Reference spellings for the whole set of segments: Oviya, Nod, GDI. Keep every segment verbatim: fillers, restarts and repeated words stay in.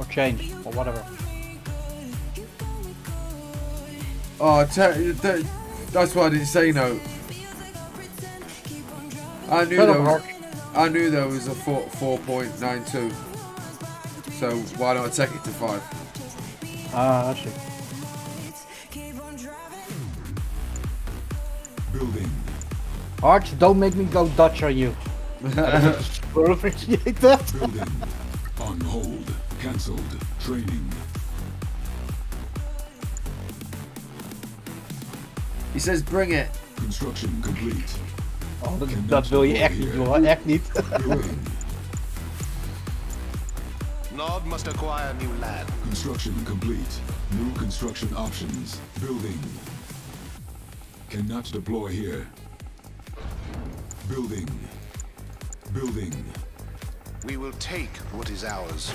or change or whatever. Oh, that, that's why I didn't say no. I knew there was, I knew there was a four four point nine two. So why don't I take it to five? Ah, that's it. Building. Arch, don't make me go Dutch on you. I don't appreciate that. Building. On hold. Cancelled. Training. He says bring it. Construction complete. Oh, dat wil je echt niet, hoor. Echt niet. Nod must acquire new land. Construction complete. New construction options. Building. Cannot deploy here. Building. Building. We will take what is ours.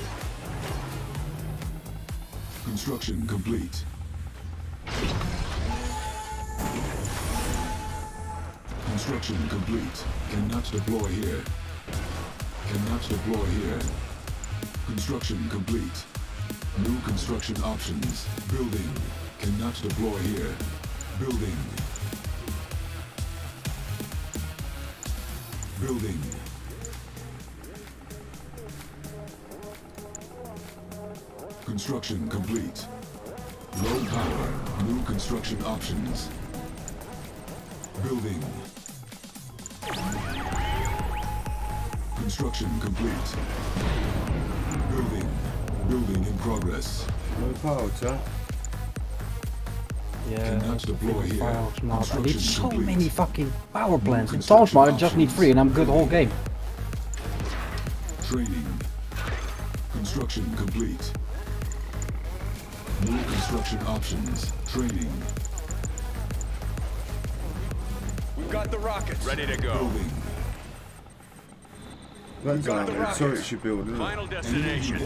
Construction complete. Construction complete. Cannot deploy here. Cannot deploy here. Construction complete. New construction options. Building. Cannot deploy here. Building. Building. Construction complete. Low power. New construction options. Building. Construction complete. Building. Building in progress. No power, sir. Yeah. Cannot deploy here. I need so many fucking power plants. In Talsmar, I just need three and I'm good whole game. Training. Construction complete. New construction options. Training. We've got the rockets. Ready to go. Building. That's got the so it should build, Final destination.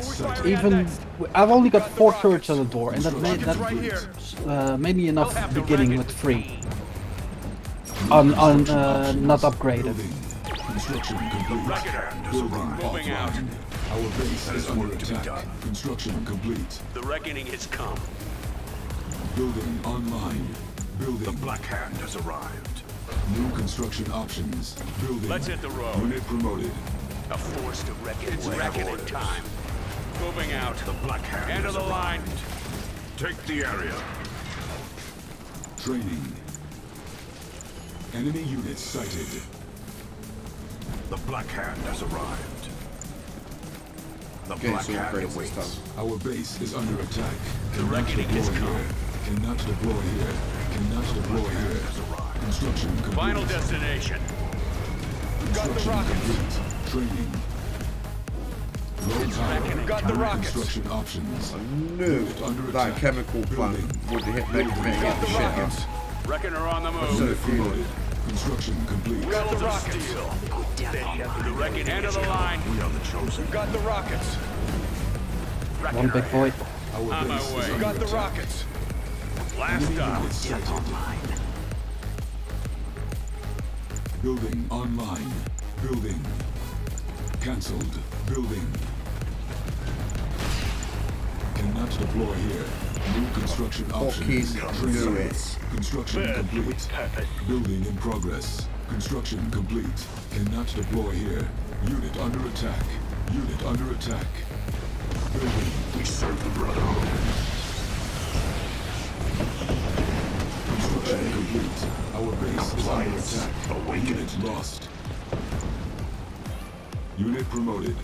Even I've only got four turrets on the door, and that made that uh, made me enough beginning with three. On on uh, not upgraded. Construction complete. Building moving out. Our base is under attack. Construction complete. The reckoning has come. Building online. Building. The Black Hand has arrived. New construction options. Building. Let's hit the road. Unit promoted. A force to reckon. It's reckoning time. Moving out. The Black Hand. End of the line. Take the area. Training. Enemy units sighted. The Black Hand has arrived. The okay, Black so Hand awaits. Our base is under attack. The reckoning is coming. Cannot deploy here. Cannot deploy here. Construction complete. Final destination. Got the rockets. Training. Low power. Got the rockets. Construction options. I knew that attack. Chemical plant would hit me. Got the rockets. Reckoner on the move. So promoted. Construction complete. We got the rockets. Steel. The wrecking end of the line. We are the chosen. Got the rockets. One big void. On my way. We got the rockets. Blast off. Building online. Building. Cancelled. Building. Cannot deploy here. New construction options. Construction complete. Building in progress. Construction complete. Cannot deploy here. Unit under attack. Unit under attack. Building. We serve the brotherhood. Construction complete. Our base is under attack. Awakened. Unit lost. Unit promoted.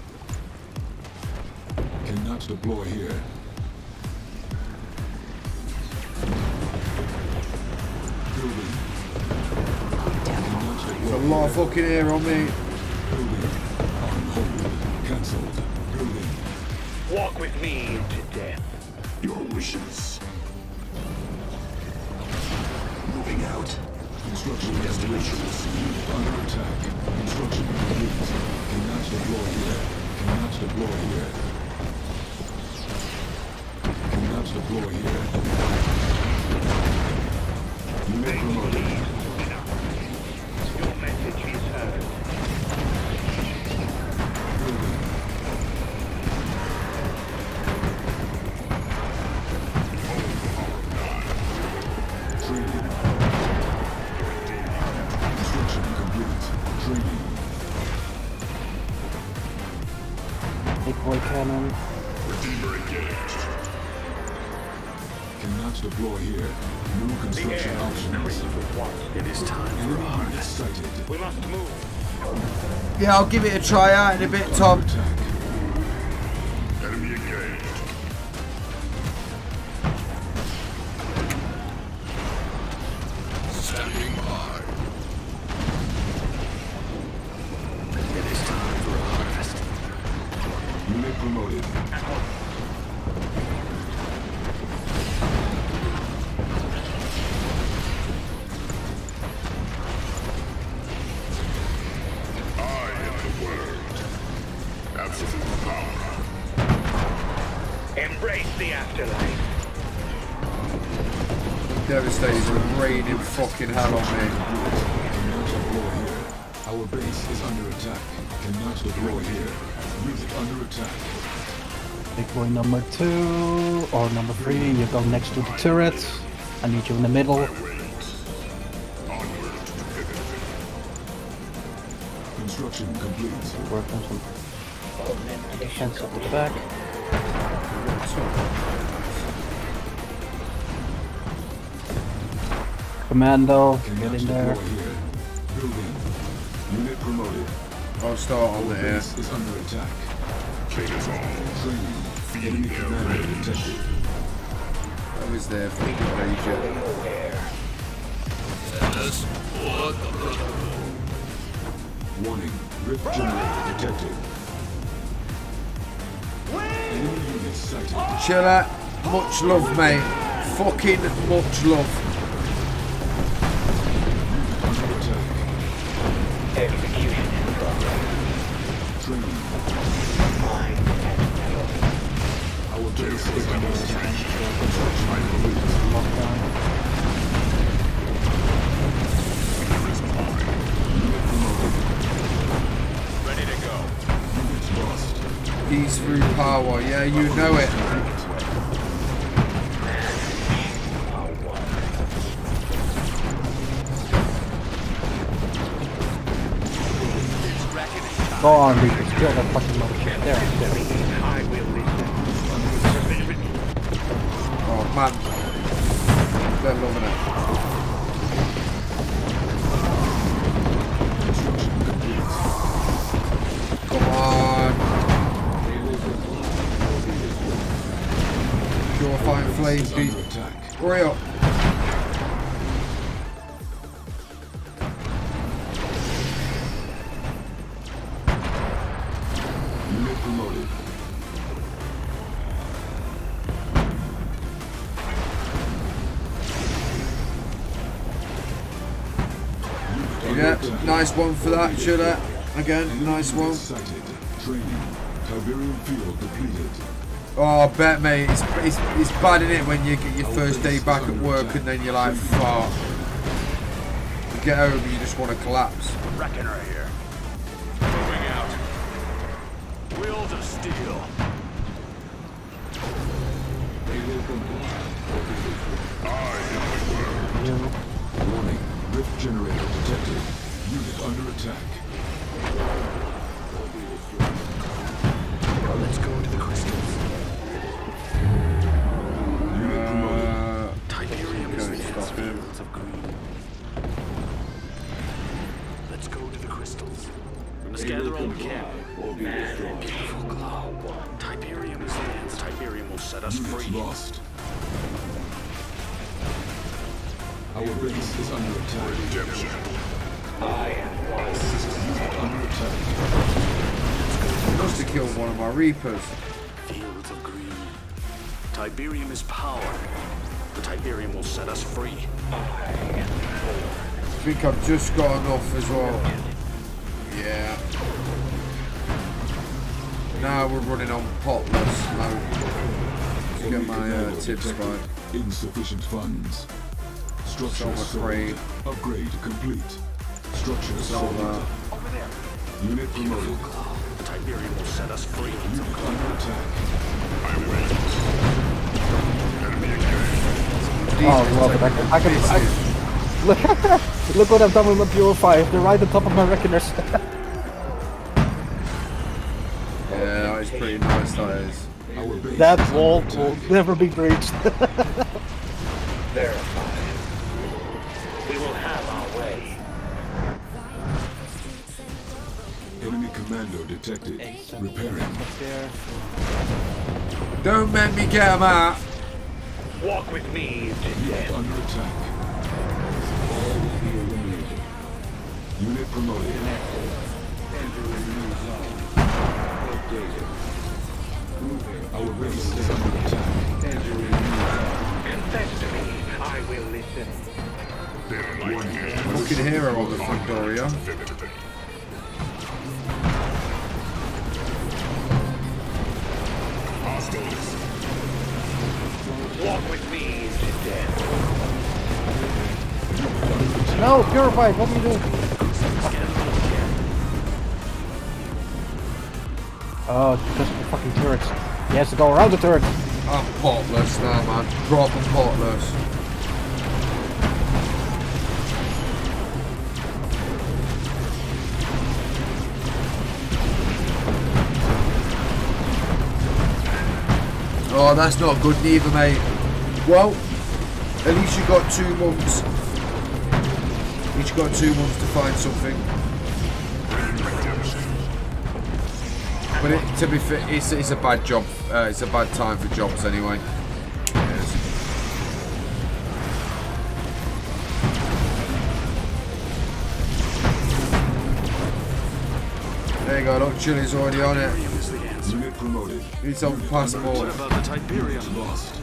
Cannot deploy here. Building. Cannot deploy. Got a lot of fucking air on me. Building. On hold. Cancelled. Building. Walk with me to death. Your wishes. Moving out. Construction destinations. Unit under attack. Construction complete. Cannot deploy here. Cannot deploy here. Cannot deploy here. Unit promoted. Your message is heard. Building. Big boy cannon. Redeemer engaged. Cannot deploy here. No construction options. It is time for harvest. We must move. Yeah, I'll give it a try out in a bit, Tom. Enemy engaged. Fucking hell on me. Our base is under attack. Cannot deploy here. Really under attack. Big boy number two or number three, you go next to the turret. I need you in the middle. Construction complete. Work on some defense at the back. Commando, get in there. Unit promoted. I'll start on the air. Is under attack. Training. I was there for the major. Warning. Rip generator detected. Enemy units sighted. Chill out. Much love, mate. Fucking much love. Execution in progress. I will do this with another attack. Lockdown. Ready to go. Units lost. He's through power. Yeah, you know it. Go on, we can kill that fucking motherfucker. There. Oh man. They're loving it. Come on. Purifying flames, dude. Hurry up. Nice one for that, should I? Again, nice one. Oh, I bet, mate. It's, it's, it's bad, isn't it, when you get your first day back at work and then you're like, fuck. You get over, you just want to collapse. Reckoner here. Moving out. Wheels of steel. I am the world. Warning. Rift generator detected. Unit under attack. Well, let's go to the crystals. Unit promoted. Uh, Tiberium is the fields of green. Let's go to the crystals. Let's gather on camp. Man, beautiful glow. Tiberium is the Tiberium will set us free. Lost. Our base is under attack. Redemption. I am one system under attack. I must have killed one of my Reapers. Fields of green. Tiberium is power. The Tiberium will set us free. I am I think I've just got enough as well. Yeah. Now we're running on potless. No. To get my uh, tips right. Insufficient funds. Structure upgrade. Upgrade complete. Structure solid. Over there. Unit promoted. Tiberium will set us free. Unit under attack. I win. Enemy engaged. Oh, love it. I can. I can, I can look, look what I've done with my purifier. They're right on top of my reckoners. Yeah, is pretty nice, that is. That wall will never be breached. Verified. We will have our way. Enemy commando detected. Repairing. Don't make me get him out. Walk with me. Unit under attack. All will be eliminated. Unit promoted. Entering new zone. Updated. Moving. Our base is under attack. Entering new zone. Confess to me. I will listen. One fucking hero on the front door, yeah? Walk with me to death. No, purify, what do you do? Oh, just the fucking turrets. He has to go around the turret. I'm potless now, man. Drop and potless. Oh, that's not good neither, mate. Well, at least you got two months. At least you got two months to find something. But it, to be fair, it's, it's a bad job. Uh, it's a bad time for jobs anyway. Yes. There you go. Look, Chili's already on it. Unit promoted. It's on passport. What about the Tiberium lost?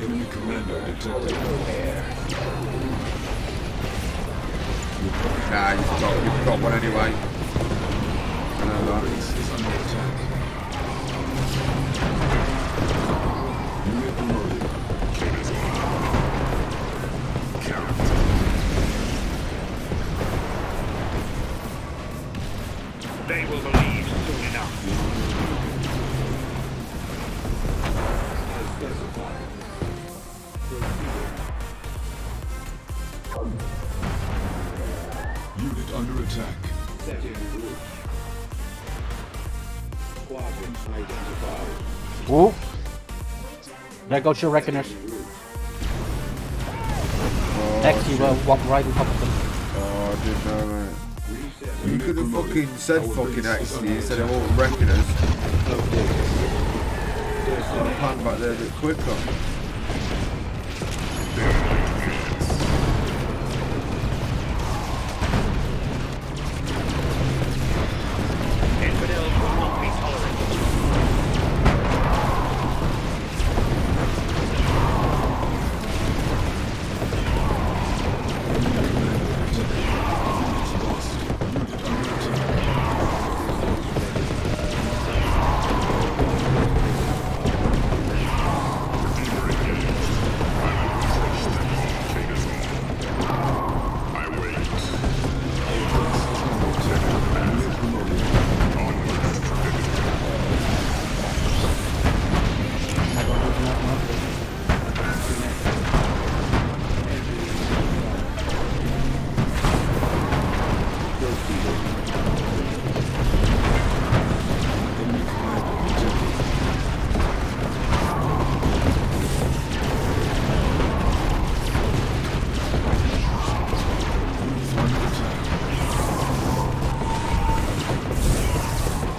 Enemy commander detected. Nah, you've got, you've got one anyway. No, it's under attack. Unit promoted. They will believe soon enough. Unit under attack. Squadrons identified. Whoa. There goes your reckoners. Oh, Next, you will walk right on top of them. Oh, I didn't know that. You could have fucking said fucking actually instead of all the reckoners. I'll pan back there a bit quicker. Infidels will not be tolerated.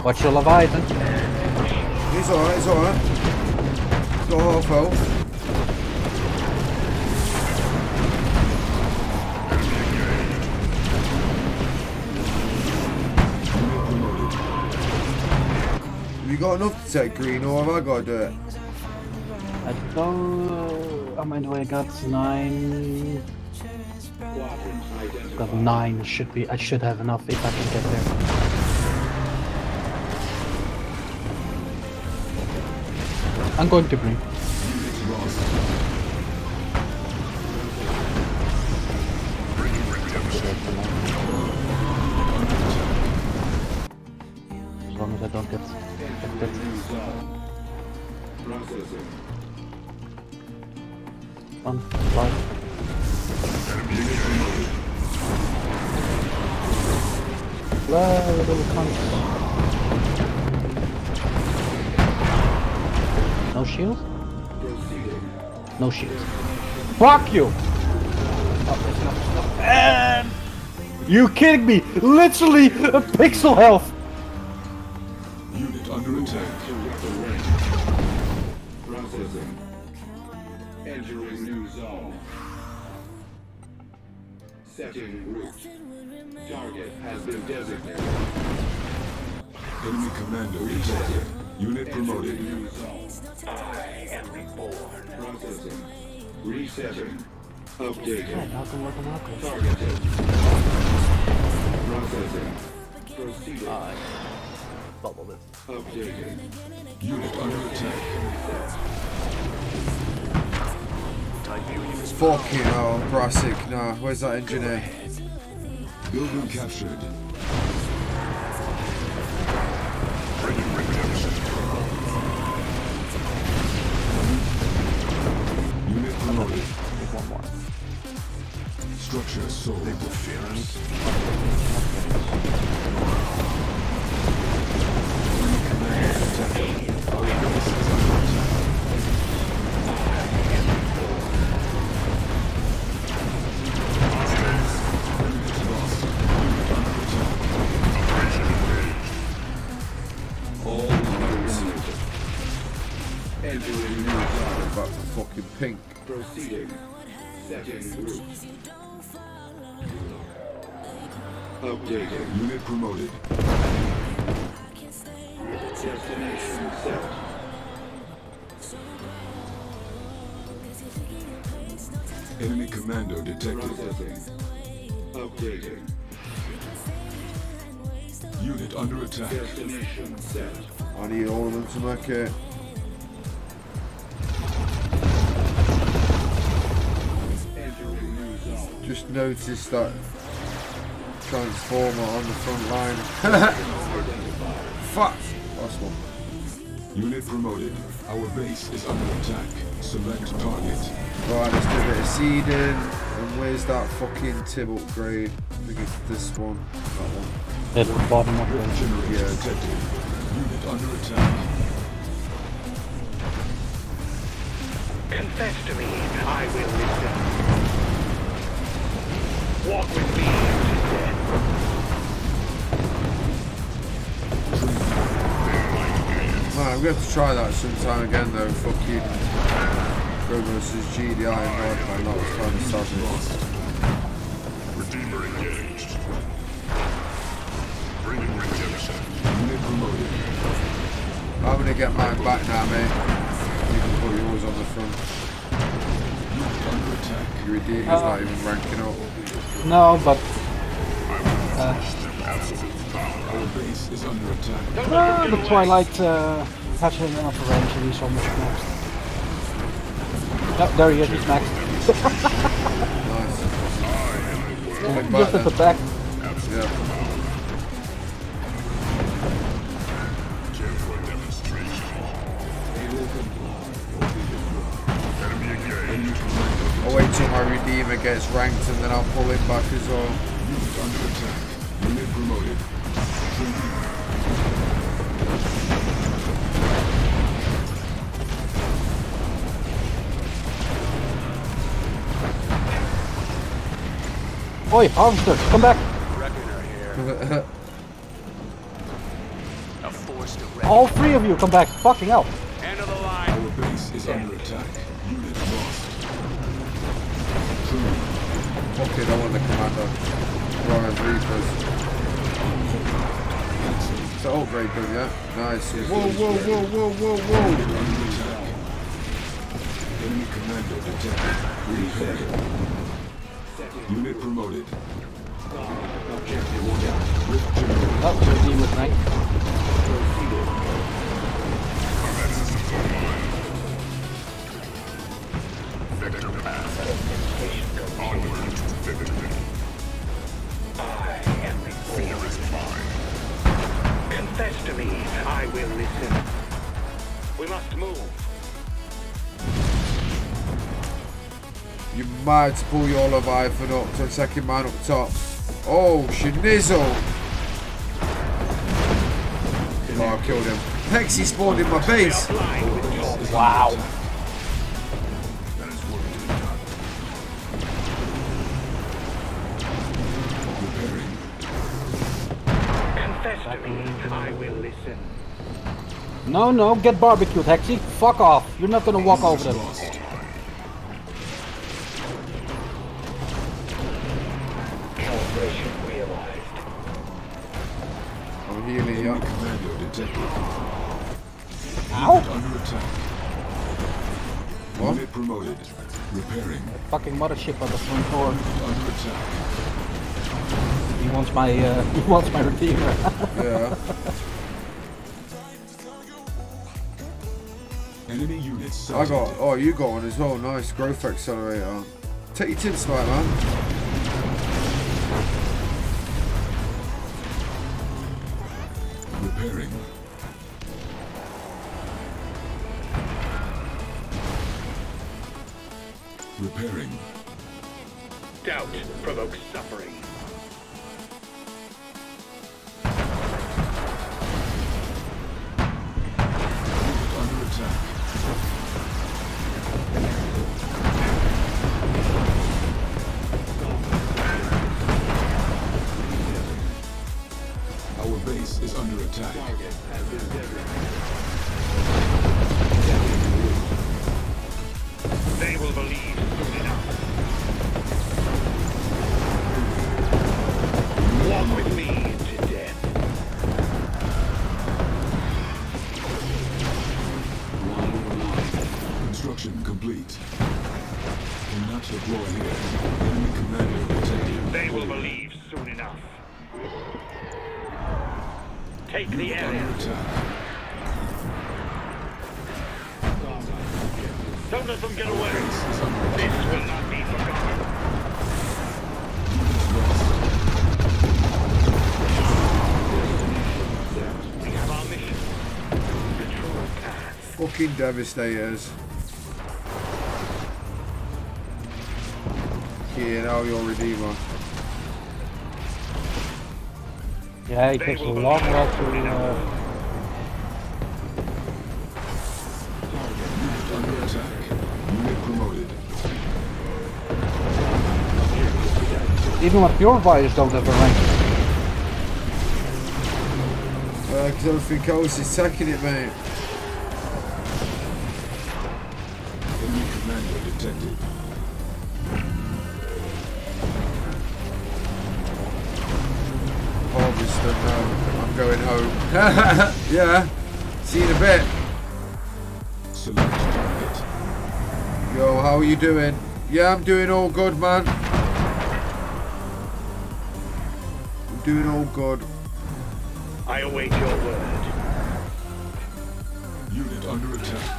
Watch your Leviathan. He's alright, he's alright. He's got half health. Have you got enough to take green or have I got to do it? I don't know. I mean, I got nine. I've got nine. Should be. I should have enough if I can get there. I'm going to bring. As long as I don't get infected. One, five. Blah, little cunt. shield? No shield. Fuck you! And you kidding me? Literally a pixel health! Unit under attack. Processing. Entering new zone. Setting route. Target has been designated. Enemy commander detected. Unit promoted. I am reborn. Processing. Resetting. Updating. Welcome, welcome, welcome. Targeted. Processing. Proceeding. I bubble this. Updating. Unit under attack. Fuck you, no, Brassic. Nah, where's that engineer? Building captured. Bringing redemption. Unit promoted. One more. Structure sold. Interference. All about the fucking pink. Proceeding. Setting route. Updating. Unit promoted. Destination set. Enemy commando detected. Processing. Updating. Unit under attack. Destination set. I need all of them to make it. Just noticed that transformer on the front line. Fuck! Last one. Unit promoted. Our base is under attack. Select target. Right, let's do a bit of seeding. And where's that fucking Tib upgrade? I think it's this one. That one. At the bottom of the generator. Yeah, detected. Unit under attack. Confess to me, I will listen. Walk with me, man, I'm going to have to try that sometime again though, fuck you. Go versus G D I and Nod, man, that was kind of savage. Redeemer engaged. Bringing redemption. Unit promoted. I'm going to get mine back now, mate. You can put yours on the front. Your idiot is uh, not even ranking up. No, but uh, our base is under attack. Uh, the Twilight uh, has him in upper range and he's almost maxed. Oh, there he is, he's maxed. Nice. Just at the back. Yeah. I'll wait till my Redeemer gets ranked and then I'll pull him back as well. Unit under attack. Unit promoted. Oi, Harvester, come back! Reckoner here. A force to wreck. All three of you come back, fucking hell. End of the line. Our base is under attack. Unit lost. Fuck it, I want the commander. Ryan Reapers. It's an old grade gun, yeah? Nice. Whoa, whoa, whoa, whoa, whoa, whoa! Enemy commander detected. Reset. Unit promoted. That was a team with night. Victor path. Onward to victory. I am the fear is mine. Confess to me, I will listen. We must move. You might pull your Leviathan up to attacking mine up top. Oh, shnizzle! Oh, I killed him. Hexy spawned in my face. Wow. Confess to me, I will listen. No, no, get barbecued, Hexy. Fuck off. You're not gonna walk over them. Calibration realized. I'm healing you. Commando detected. Ow! Under attack. What? Unit promoted. Repairing. The fucking mothership on the front door. Under attack. He wants my, uh, he wants my redeemer. Yeah. Enemy units. I got, oh, you got one as well. Nice. Growth accelerator. Take your tin snipe, man. Repairing. Repairing. Doubt provokes suffering. Under attack. Our base is under attack. Target has been dead. They will believe. They will believe soon enough. Take the area. Don't let them get away. This will not be forgotten. We have our mission. Control path. Fucking devastators. Yeah, now you're redeemer. Yeah, it takes a long while to uh under attack. Unit promoted. Even my purifiers don't have a rank. Uh because everything else is taking it, mate. Enemy commander detected. Them, um, I'm going home. Yeah. See you in a bit. Select target. Yo, how are you doing? Yeah, I'm doing all good, man. I'm doing all good. I await your word. Unit under attack.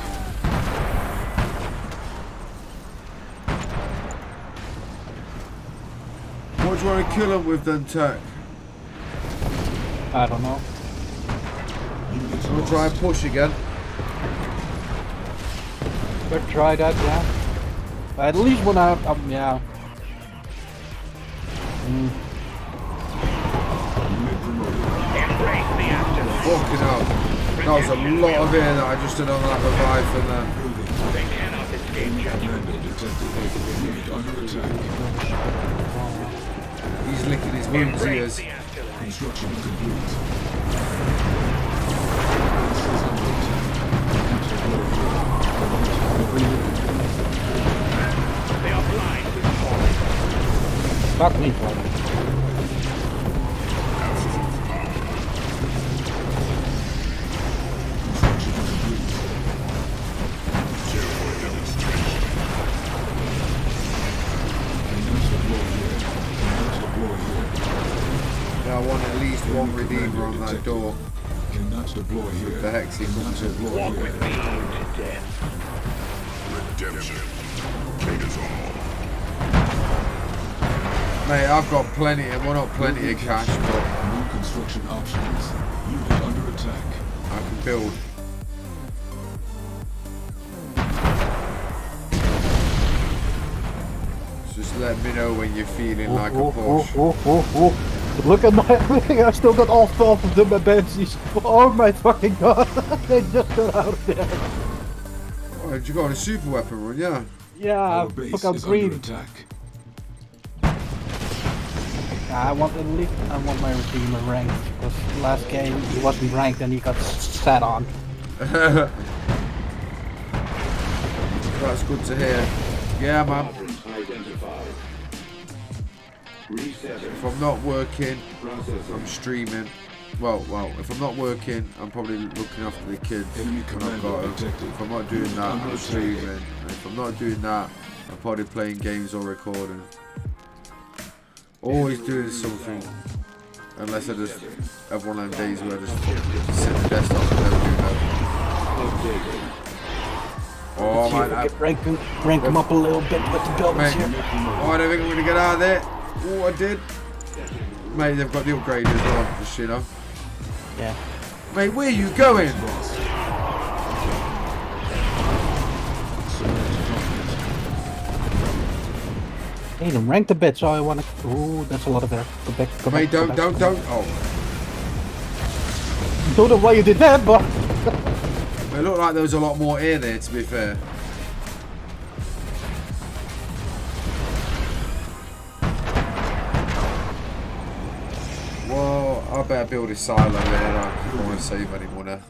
What do you want to kill him with then, Tech? I don't know. I'm gonna try and push again. But try that, yeah. At least when I, um, yeah. Mm. Fucking hell. That was a lot of air that I just did on that revive from there. They cannot escape judgment. He's licking his wounds' ears. Construction complete. They are blind to the forest. Fuck me, brother. Construction complete. Careful demonstration. Cannot deploy here. Cannot deploy here. I want at least one redeemer on that door. Cannot deploy here. The Hexy comes in. Walk with me to death. Redemption. Take us all. Mate, I've got plenty, and we're not plenty of cash, but new construction options. Unit under attack. I can build. Just let me know when you're feeling oh, like oh, a boss. Oh, oh, oh, oh. Look at my, look, I've still got all twelve of them, my banshees. Oh my fucking god, they just got out of there. Have you got a super weapon on you? Yeah, I've picked up green. I want the lift, I want my redeemer ranked, because last game he wasn't ranked and he got sat on. That's good to hear. Yeah, man. If I'm not working, I'm streaming. Well, well, if I'm not working, I'm probably looking after the kids when I've got them. If I'm not doing that, I'm streaming. And if I'm not doing that, I'm probably playing games or recording. Always doing something, unless I just have one of them days where I just sit at the desktop and never do that. Oh man, I rank them up a little bit with the buildings here. Oh, I don't think I'm going to get out of there. Oh, I did. Mate, they've got the upgrade as well, just you know. Yeah. Mate, where are you going? Hey, I'm ranked a bit, so I want to. Oh, that's a lot of air. Go back, go Mate, back, don't, go back, don't, don't. Back. Oh. Don't know why you did that, but. It looked like there was a lot more air there, to be fair. Well, I better build a silo there. I don't want to save any money.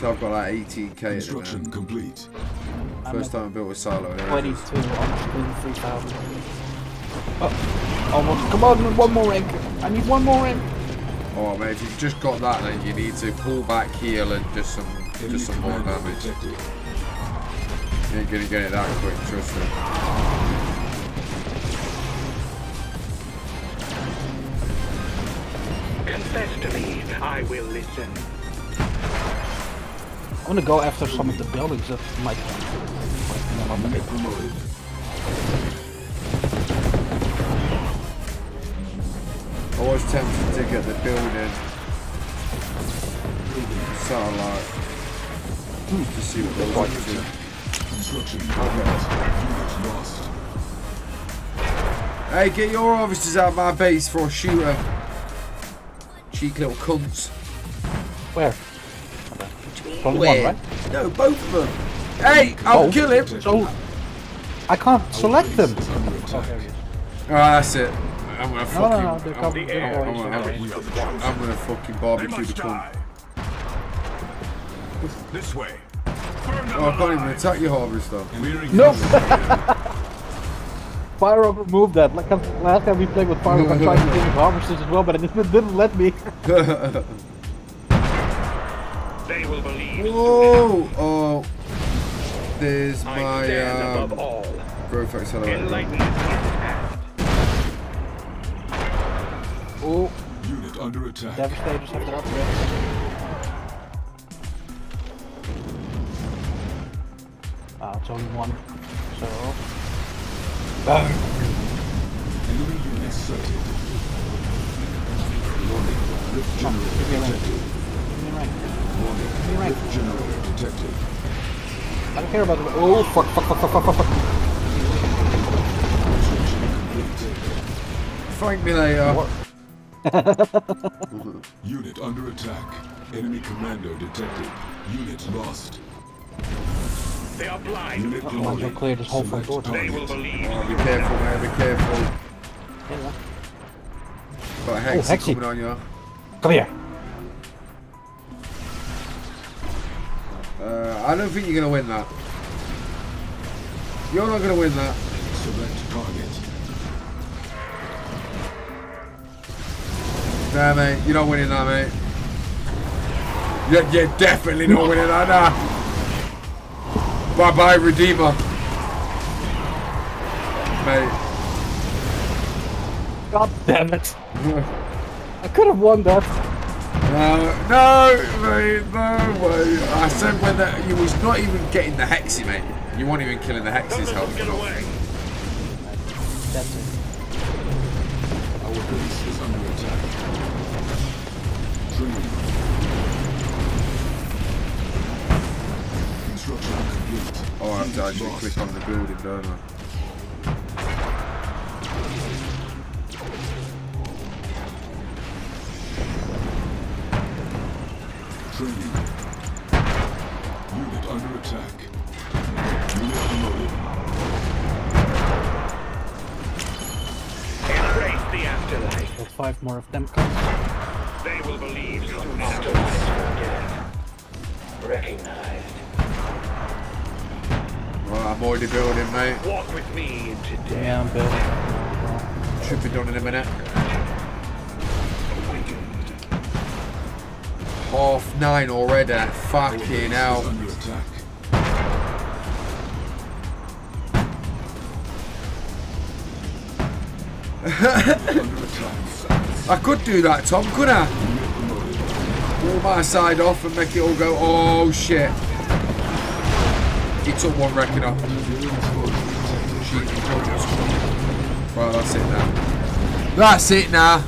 So I've got like eighteen K. Construction complete. First time I built a silo here. twenty-two, twenty-three thousand. Oh, almost. Come on, one more rank. I need one more rank. Oh man, if you've just got that, then you need to pull back, heal, and just some, just some more damage. You ain't gonna get it that quick, trust me. Confess to me, I will listen. I'm gonna go after some of the buildings that might. I'm gonna get promoted. I was tempted to get the building satellite mm. to see what they're like to. Construction okay. Hey, get your officers out of my base for a shooter. Cheek little cunts. Where? Probably one, right? No, both of them. Hey, I'll oh, kill him! So I can't select them! Oh, that's it. I'm gonna fucking... No, no, no, I'm, I'm, I'm, I'm, I'm, I'm gonna fucking barbecue the cunt. This way. Oh, I can't even attack your harvest though. No! Pyro removed that. Like, last time we played with Pyro, I tried to take harvesters as well, but it didn't let me. They will believe. Whoa! Oh. There's I my um, growth accelerator. Oh, unit under attack. Devastator's have to upgrade. Ah, it's only one. So. Enemy unit sighted. Warning. Rift generator detected. I don't care about it. Oh, fuck, fuck, fuck, fuck, fuck, fuck, fuck. Find me later. Unit under attack. Enemy commando detected. Unit lost. They are blind. Unit lost. They'll clear this whole front door. They will believe. Oh, be careful, man. Be careful. Yeah. Got a hex oh, coming on you. Come here. Uh, I don't think you're gonna win that. You're not gonna win that. Select target. Nah, mate, you're not winning that, mate. You're, you're definitely not winning that, nah. Bye bye, Redeemer. Mate. God damn it. I could have won that. Uh, no, mate, no way. I said when that you was not even getting the hexy, mate. You weren't even killing the hexes. Help me away. That's it. Our base is under attack. Construction complete. Oh, I have to actually click on the building, don't I? Training. Unit under attack. Unit promoted. Embrace the afterlife. Will five more of them come? They will believe you do not death. Recognized. Well, I'm already building, mate. Walk with me into death. Yeah, I'm building. Should be done in a minute. Half nine already. Fucking hell. I could do that, Tom, could I? Pull my side off and make it all go. Oh shit. He took one wrecking off. Well, that's it now. That's it now.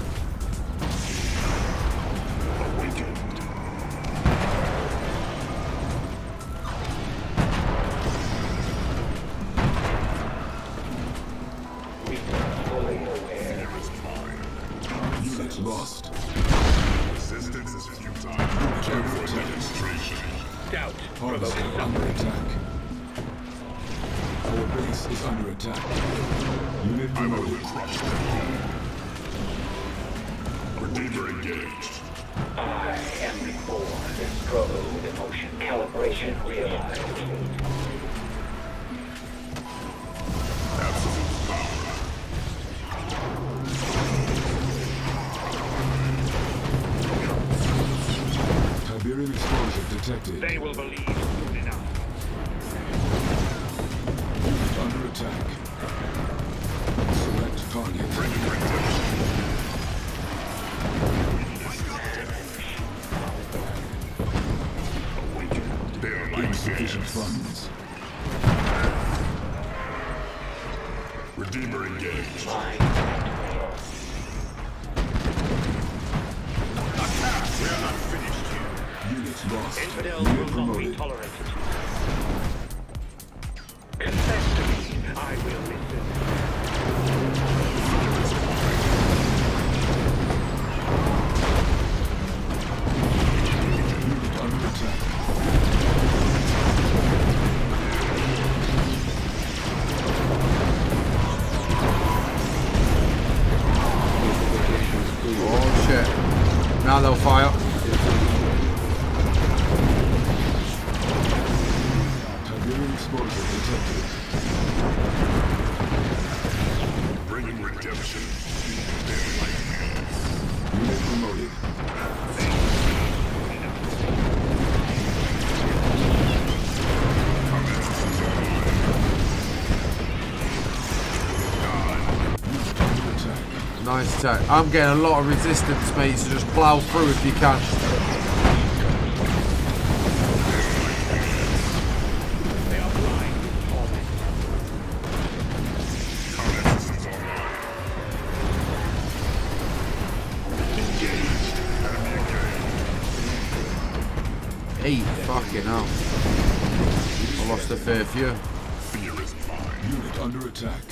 Nice attack. I'm getting a lot of resistance, mate, so just plow through if you can. Hey, fucking hell. I lost a fair few. Fear is mine. Unit under attack.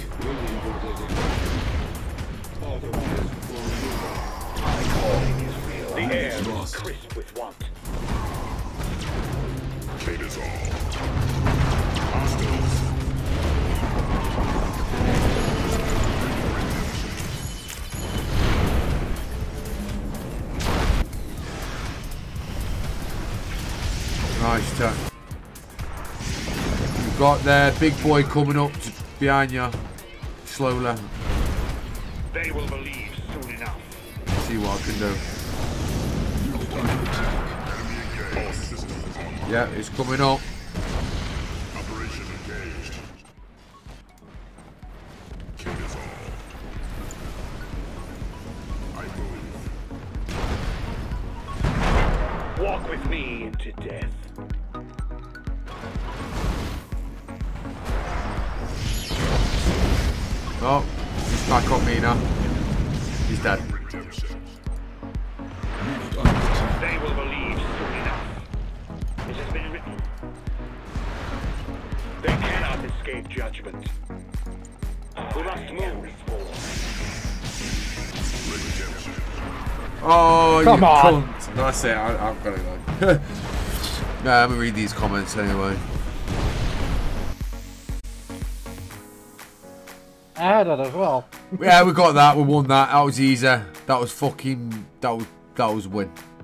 The air is crisp with want. Fate is all. Hostiles. Nice turn. You've got there, big boy coming up to behind you. Slowly. They will believe soon enough. See what I can do. Yeah, it's coming up. Operation engaged. Kill us all. I believe. Walk with me into death. Oh, he's back on me now. He's dead. They will believe soon enough. It has been written. They cannot escape judgment. We must move forward. Oh, come you on. Cunt. That's it. I, I've got it. Nah, I'm gonna read these comments anyway. I had it as well. Yeah, we got that. We won that. That was easy. That was fucking... That was, that was a win.